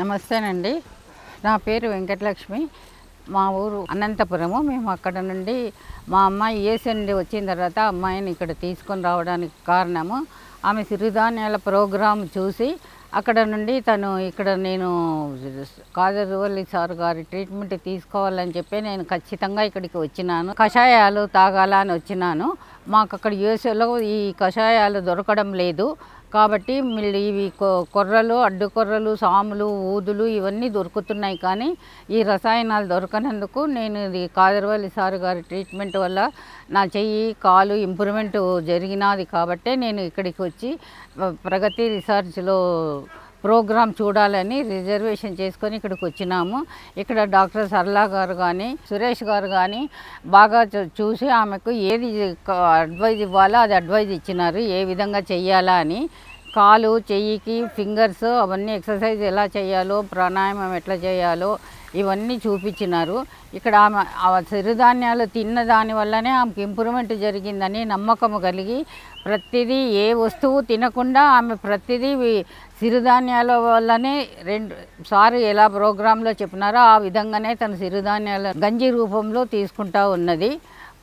నమస్తే అండి నా పేరు వెంకట లక్ష్మి మా ఊరు అనంతపురము మేము అక్కడ నుండి మా అమ్మాయి ఏసీ నుండి వచ్చిన తర్వాత అమ్మాయిని ఇక్కడ తీసుకొని రావడానికి కారణము ఆమె సిరిధాన్యాల ప్రోగ్రాం చూసి అక్కడ నుండి తను ఇక్కడ నేను కాదర్ వల్లి సార్ గారి ట్రీట్మెంట్ తీసుకోవాలని చెప్పి నేను ఖచ్చితంగా ఇక్కడికి వచ్చినాను కషాయాలు తాగాలని వచ్చినాను మాకు అక్కడ ఏసీలో ఈ కషాయాలు దొరకడం లేదు కాబట్టి మిల్లి ఇవి కొర్రలు అడ్డుకొర్రలు సాములు ఊదులు ఇవన్నీ దొరుకుతున్నాయి కానీ ఈ రసాయనాలు దొరకనందుకు నేను ఇది కాదర్ వల్లి సార్ గారి ట్రీట్మెంట్ వల్ల నా చెయ్యి కాలు ఇంప్రూవ్మెంట్ జరిగినది కాబట్టి నేను ఇక్కడికి వచ్చి ప్రగతి రీసెర్చ్లో ప్రోగ్రాం చూడాలని రిజర్వేషన్ చేసుకొని ఇక్కడికి వచ్చినాము ఇక్కడ డాక్టర్ సర్లా గారు కానీ సురేష్ గారు కానీ బాగా చూసి ఆమెకు ఏది అడ్వైజ్ ఇవ్వాలో అది అడ్వైజ్ ఇచ్చినారు ఏ విధంగా చెయ్యాలా అని కాలు చెయ్యికి ఫింగర్స్ అవన్నీ ఎక్సర్సైజ్ ఎలా చేయాలో ప్రాణాయామం ఎట్లా చేయాలో ఇవన్నీ చూపించినారు ఇక్కడ ఆమె సిరిధాన్యాలు తిన్న దానివల్లనే ఆమెకు ఇంప్రూవ్మెంట్ జరిగిందని నమ్మకం కలిగి ప్రతిదీ ఏ వస్తువు తినకుండా ఆమె ప్రతిదీ సిరిధాన్యాల వల్లనే రెండుసార్లు ఎలా ప్రోగ్రాంలో చెప్పినారో ఆ విధంగానే తన సిరిధాన్యాల గంజి రూపంలో తీసుకుంటూ ఉన్నది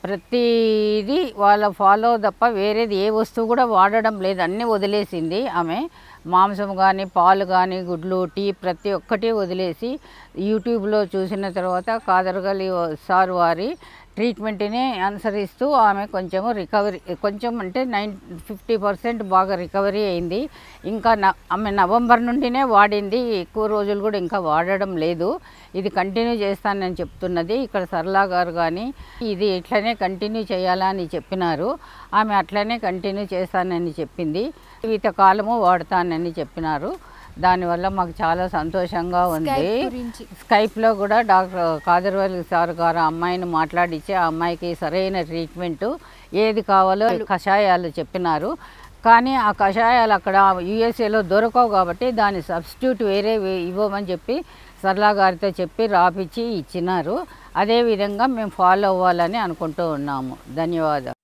ప్రతిదీ వాళ్ళ ఫాలో తప్ప వేరేది ఏ వస్తువు కూడా వాడడం లేదు అన్నీ వదిలేసింది ఆమె మాంసం కానీ పాలు కానీ గుడ్లు టీ ప్రతి ఒక్కటి వదిలేసి యూట్యూబ్లో చూసిన తర్వాత కాదర్ వల్లి సార్ వారి ట్రీట్మెంట్ని అనుసరిస్తూ ఆమె కొంచెము రికవరీ కొంచెం అంటే 50% బాగా రికవరీ అయింది ఇంకా ఆమె నవంబర్ నుండినే వాడింది ఎక్కువ రోజులు కూడా ఇంకా వాడడం లేదు ఇది కంటిన్యూ చేస్తానని చెప్తున్నది ఇక్కడ సర్లా గారు కానీ ఇది ఇట్లనే కంటిన్యూ చేయాలని చెప్పినారు ఆమె అట్లనే కంటిన్యూ చేస్తానని చెప్పింది జీవితకాలము వాడతానని చెప్పినారు దానివల్ల మాకు చాలా సంతోషంగా ఉంది స్కైప్లో కూడా డాక్టర్ కాదర్ వల్లి సార్ గారు అమ్మాయిని మాట్లాడిచ్చి ఆ అమ్మాయికి సరైన ట్రీట్మెంటు ఏది కావాలో కషాయాలు చెప్పినారు కానీ ఆ కషాయాలు అక్కడ యూఎస్ఏలో దొరకవు కాబట్టి దాని సబ్స్టిట్యూట్ వేరే ఇవ్వమని చెప్పి సర్లా గారితో చెప్పి రాపిచ్చి ఇచ్చినారు అదేవిధంగా మేము ఫాలో అవ్వాలని అనుకుంటూ ఉన్నాము ధన్యవాదాలు